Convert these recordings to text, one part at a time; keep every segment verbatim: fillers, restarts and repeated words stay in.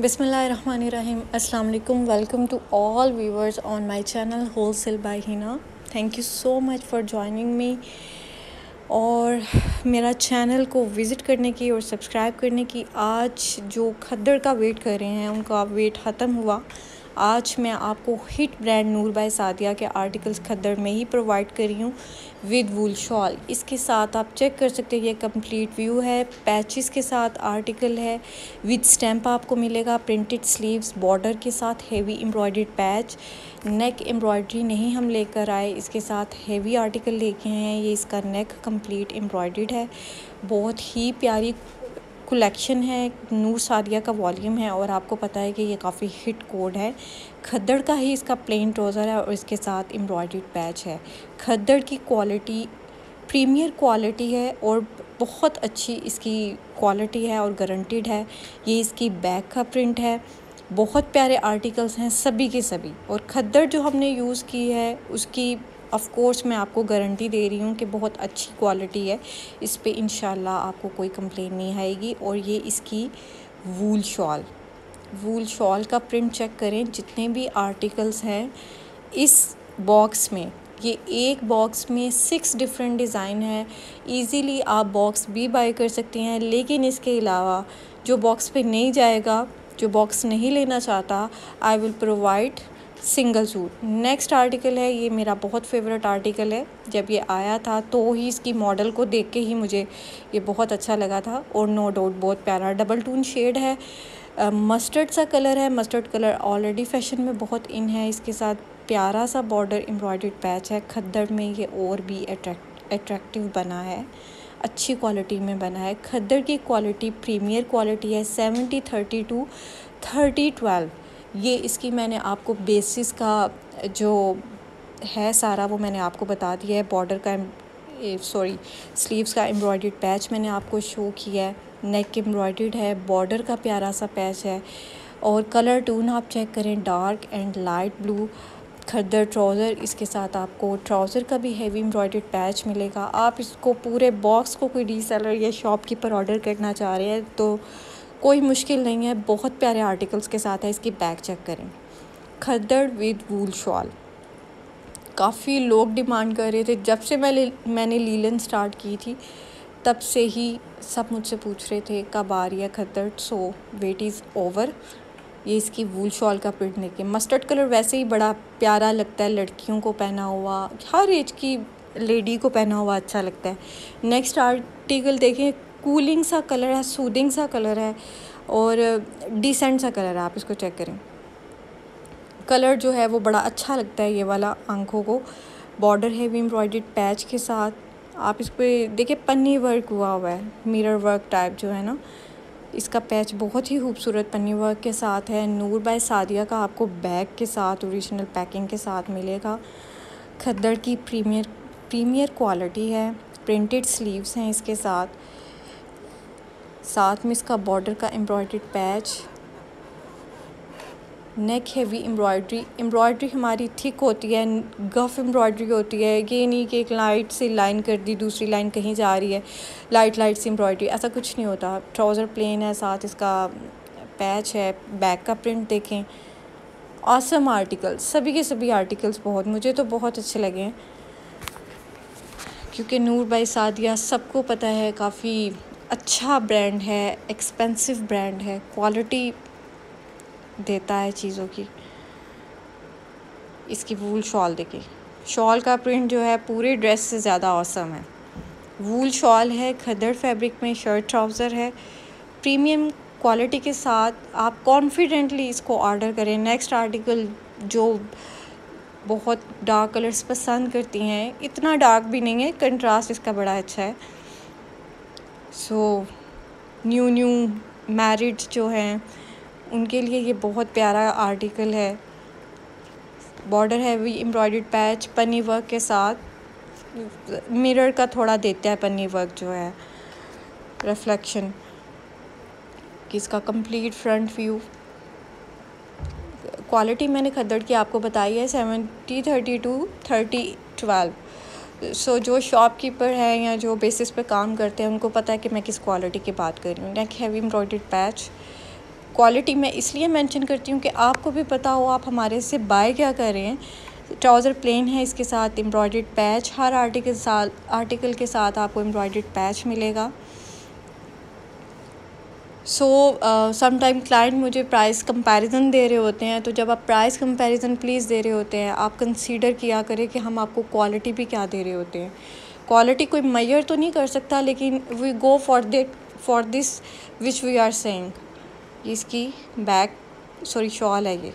बिस्मिल्लाहिर्रहमानिर्रहीम, अस्सलाम वालेकुम। Welcome to all viewers on my channel wholesale by Hina. Thank you so much for joining me और मेरा channel को विज़िट करने की और सब्सक्राइब करने की। आज जो खद्दर का वेट कर रहे हैं उनका वेट ख़त्म हुआ। आज मैं आपको hit brand Noor by Sadia के आर्टिकल्स खद्दर में ही प्रोवाइड कर रही हूँ विद वूल शॉल। इसके साथ आप चेक कर सकते हैं, ये कंप्लीट व्यू है, पैचेस के साथ आर्टिकल है, विद स्टैम्प आपको मिलेगा, प्रिंटेड स्लीव्स, बॉर्डर के साथ heavy embroidered patch, neck embroidery नहीं हम लेकर आए, इसके साथ हेवी आर्टिकल लेके हैं। ये इसका नेक कंप्लीट एम्ब्रॉयडर्ड है। बहुत ही प्यारी कलेक्शन है, नूर सादिया का वॉल्यूम है और आपको पता है कि ये काफ़ी हिट कोड है। खद्दड़ का ही इसका प्लेन ट्राउज़र है और इसके साथ एम्ब्रॉयडर्ड पैच है। खद्दड़ की क्वालिटी प्रीमियर क्वालिटी है और बहुत अच्छी इसकी क्वालिटी है और गारंटीड है। ये इसकी बैक का प्रिंट है। बहुत प्यारे आर्टिकल्स हैं सभी के सभी। और खद्दड़ जो हमने यूज़ की है उसकी ऑफ़ कोर्स मैं आपको गारंटी दे रही हूँ कि बहुत अच्छी क्वालिटी है। इस पर इंशाल्लाह आपको कोई कंप्लेन नहीं आएगी। और ये इसकी वूल शॉल, वूल शॉल का प्रिंट चेक करें। जितने भी आर्टिकल्स हैं इस बॉक्स में, ये एक बॉक्स में सिक्स डिफरेंट डिज़ाइन है। इजीली आप बॉक्स भी बाय कर सकते हैं, लेकिन इसके अलावा जो बॉक्स पे नहीं जाएगा, जो बॉक्स नहीं लेना चाहता, I will provide single suit. Next article है, ये मेरा बहुत फेवरेट आर्टिकल है। जब ये आया था तो ही इसकी मॉडल को देख के ही मुझे ये बहुत अच्छा लगा था और नो डाउट बहुत प्यारा डबल टोन शेड है। मस्टर्ड सा कलर है, मस्टर्ड कलर ऑलरेडी फैशन में बहुत इन है। इसके साथ प्यारा सा बॉर्डर एम्ब्रॉयडर्ड पैच है। खद्दड़ में ये और भी अट्रैक्ट अट्रैक्टिव बना है, अच्छी क्वालिटी में बना है। खद्दड़ की क्वालिटी प्रीमियर क्वालिटी है। Seventy thirty two thirty twelve ये इसकी मैंने आपको बेसिस का जो है सारा वो मैंने आपको बता दिया है। बॉर्डर का सॉरी स्लीव्स का एम्ब्रॉयडर्ड पैच मैंने आपको शो किया है। नेक एम्ब्रॉयडर्ड है, बॉर्डर का प्यारा सा पैच है। और कलर टोन आप चेक करें, dark and light blue. Khaddar trouser, इसके साथ आपको ट्राउज़र का भी हेवी एम्ब्रॉयडर्ड पैच मिलेगा। आप इसको पूरे बॉक्स को कोई रीसेलर या शॉपकीपर ऑर्डर करना चाह रहे हैं तो कोई मुश्किल नहीं है। बहुत प्यारे आर्टिकल्स के साथ है। इसकी बैग चेक करें, खद्दड़ विद वूल शॉल। काफ़ी लोग डिमांड कर रहे थे। जब से मैं मैंने लीलन स्टार्ट की थी तब से ही सब मुझसे पूछ रहे थे कब आ रही है khaddar. So wait is over. ये इसकी वूल शॉल का प्रिंट लेके, मस्टर्ड कलर वैसे ही बड़ा प्यारा लगता है, लड़कियों को पहना हुआ, हर एज की लेडी को पहना हुआ अच्छा लगता है। नेक्स्ट आर्टिकल देखें, कूलिंग सा कलर है, सूदिंग सा कलर है और डिसेंट सा कलर है। आप इसको चेक करें, कलर जो है वो बड़ा अच्छा लगता है ये वाला आंखों को। बॉर्डर हैवी एम्ब्रॉयडर्ड पैच के साथ आप इस पर देखिए, पन्नी वर्क हुआ हुआ है, मिरर वर्क टाइप जो है ना, इसका पैच बहुत ही खूबसूरत पन्नी वर्क के साथ है। नूर बाय सादिया का आपको बैग के साथ ओरिजिनल पैकिंग के साथ मिलेगा। खद्दड़ की प्रीमियर प्रीमियर क्वालिटी है। प्रिंटेड स्लीव्स हैं इसके साथ, साथ में इसका बॉर्डर का embroidered patch, neck heavy embroidery. Embroidery हमारी थिक होती है, गफ एम्ब्रॉयडरी होती है। ये नहीं कि एक लाइट से लाइन कर दी, दूसरी लाइन कहीं जा रही है, लाइट लाइट से एम्ब्रॉयडरी, ऐसा कुछ नहीं होता। ट्राउज़र प्लेन है, साथ इसका पैच है। बैक का प्रिंट देखें। ऑसम आर्टिकल्स, सभी के सभी आर्टिकल्स बहुत मुझे तो बहुत अच्छे लगे हैं, क्योंकि नूर बाय सादिया सबको पता है काफ़ी अच्छा ब्रांड है, एक्सपेंसिव ब्रांड है, क्वालिटी देता है चीज़ों की। इसकी वूल शॉल देखिए, शॉल का प्रिंट जो है पूरे ड्रेस से ज़्यादा औसम है। वूल शॉल है, खद्दड़ फैब्रिक में शर्ट ट्राउज़र है। प्रीमियम क्वालिटी के साथ आप कॉन्फिडेंटली इसको ऑर्डर करें। नेक्स्ट आर्टिकल, जो बहुत डार्क कलर्स पसंद करती हैं, इतना डार्क भी नहीं है, कंट्रास्ट इसका बड़ा अच्छा है। सो न्यू न्यू मैरिड जो हैं उनके लिए ये बहुत प्यारा आर्टिकल है। बॉर्डर हैवी एम्ब्रॉयडर्ड पैच, पन्नी वर्क के साथ, मिरर का थोड़ा देता है पन्नी वर्क जो है रिफ्लेक्शन। इसका कंप्लीट फ्रंट व्यू। क्वालिटी मैंने खद्दड़ की आपको बताई है, seventy thirty two thirty twelve. So so, जो शॉपकीपर हैं या जो बेसिस पे काम करते हैं उनको पता है कि मैं किस क्वालिटी की बात कर रही हूँ। Neck heavy embroidered patch, quality मैं इसलिए मेंशन करती हूँ कि आपको भी पता हो आप हमारे से बाय क्या कर रहे हैं। ट्राउज़र प्लेन है, इसके साथ एम्ब्रॉयडर्ड पैच, हर आर्टिकल साल आर्टिकल के साथ आपको एम्ब्रॉयडर्ड पैच मिलेगा। सो समटाइम क्लाइंट मुझे प्राइस कंपैरिजन दे रहे होते हैं, तो जब आप प्राइस कंपैरिजन प्लीज़ दे रहे होते हैं आप कंसीडर किया करें कि हम आपको क्वालिटी भी क्या दे रहे होते हैं। क्वालिटी कोई मेजर तो नहीं कर सकता, लेकिन we go for that for this which we are saying. इसकी बैक सॉरी शॉल है, ये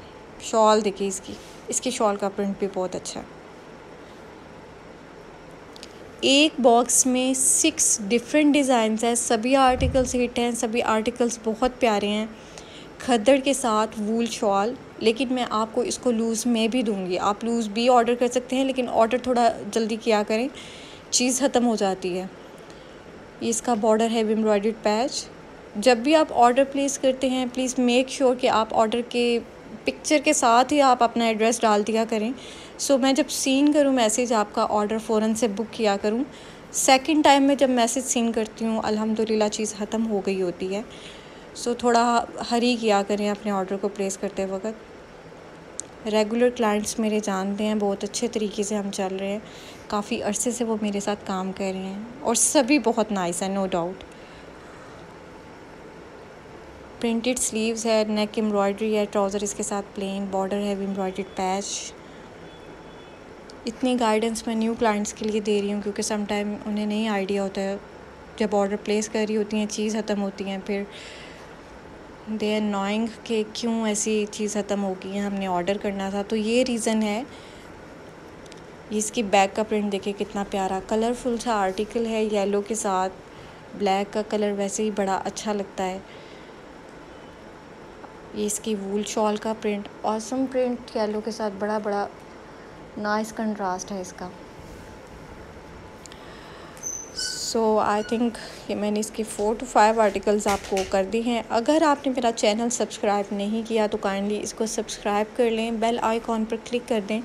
शॉल देखिए इसकी, इसकी शॉल का प्रिंट भी बहुत अच्छा है। एक बॉक्स में सिक्स डिफरेंट डिज़ाइंस हैं, सभी आर्टिकल्स हिट हैं, सभी आर्टिकल्स बहुत प्यारे हैं। खद्दर के साथ वूल शॉल, लेकिन मैं आपको इसको लूज़ में भी दूंगी, आप लूज़ भी ऑर्डर कर सकते हैं, लेकिन ऑर्डर थोड़ा जल्दी किया करें, चीज़ ख़त्म हो जाती है। इसका बॉर्डर है एम्ब्रॉयडर्ड पैच। जब भी आप ऑर्डर प्लेस करते हैं प्लीज़ मेक श्योर कि आप ऑर्डर के पिक्चर के साथ ही आप अपना एड्रेस डाल दिया करें। सो so, मैं जब सीन करूं मैसेज आपका ऑर्डर फ़ौरन से बुक किया करूं। सेकंड टाइम में जब मैसेज सीन करती हूं अल्हम्दुलिल्लाह चीज़ ख़त्म हो गई होती है। सो so, थोड़ा हरी किया करें अपने ऑर्डर को प्लेस करते वक्त। रेगुलर क्लाइंट्स मेरे जानते हैं, बहुत अच्छे तरीके से हम चल रहे हैं, काफ़ी अरसे से वो मेरे साथ काम कर रहे हैं और सभी बहुत नाइस है, नो डाउट। प्रिंटेड स्लीव्स है, नेक एम्ब्रॉयडरी है, ट्राउज़र इसके साथ प्लेन, बॉर्डर है एम्ब्रॉयडर्ड पैच। इतनी गाइडेंस मैं न्यू क्लाइंट्स के लिए दे रही हूँ क्योंकि समटाइम उन्हें नहीं आइडिया होता है, जब ऑर्डर प्लेस कर रही होती हैं चीज़ ख़त्म होती हैं, फिर दे आर नॉइंग कि क्यों ऐसी चीज़ ख़त्म हो गई है, हमने ऑर्डर करना था, तो ये रीज़न है। इसकी बैक का प्रिंट देखिए कितना प्यारा कलरफुल सा आर्टिकल है, येलो के साथ ब्लैक का कलर वैसे ही बड़ा अच्छा लगता है। ये इसकी वूल शॉल का प्रिंट, ऑसम प्रिंट, येलो के साथ बड़ा बड़ा नाइस कंट्रास्ट है इसका। सो आई थिंक ये मैंने इसके फ़ोर टू फाइव आर्टिकल्स आपको कर दी हैं। अगर आपने मेरा चैनल सब्सक्राइब नहीं किया तो काइंडली इसको सब्सक्राइब कर लें, बेल आइकॉन पर क्लिक कर दें,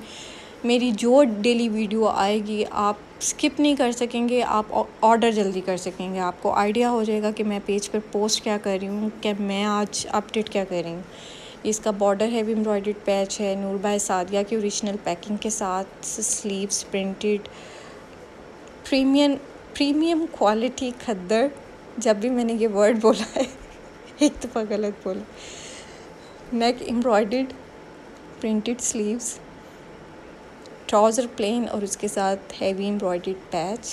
मेरी जो डेली वीडियो आएगी आप स्किप नहीं कर सकेंगे, आप ऑर्डर जल्दी कर सकेंगे, आपको आइडिया हो जाएगा कि मैं पेज पर पोस्ट क्या कर रही हूँ, कि मैं आज अपडेट क्या कर रही हूँ। इसका बॉर्डर है एम्ब्रॉयडर्ड पैच है, नूर बाय सादिया की ओरिजिनल पैकिंग के साथ, sleeves printed, premium premium quality khaddar. जब भी मैंने ये वर्ड बोला है एक दफ़ा गलत बोला। Neck embroidered, printed sleeves, trouser plain और उसके साथ heavy embroidered patch.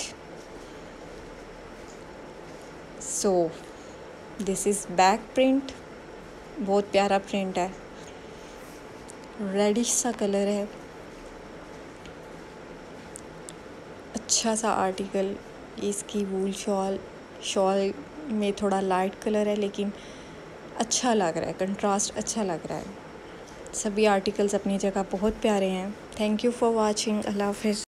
So this is back print, बहुत प्यारा प्रिंट है, रेडिश सा कलर है, अच्छा सा आर्टिकल। इसकी वूल शॉल, शॉल में थोड़ा लाइट कलर है लेकिन अच्छा लग रहा है, कंट्रास्ट अच्छा लग रहा है। सभी आर्टिकल्स अपनी जगह बहुत प्यारे हैं। थैंक यू फॉर वाचिंग, अल्लाह हाफ़िज़।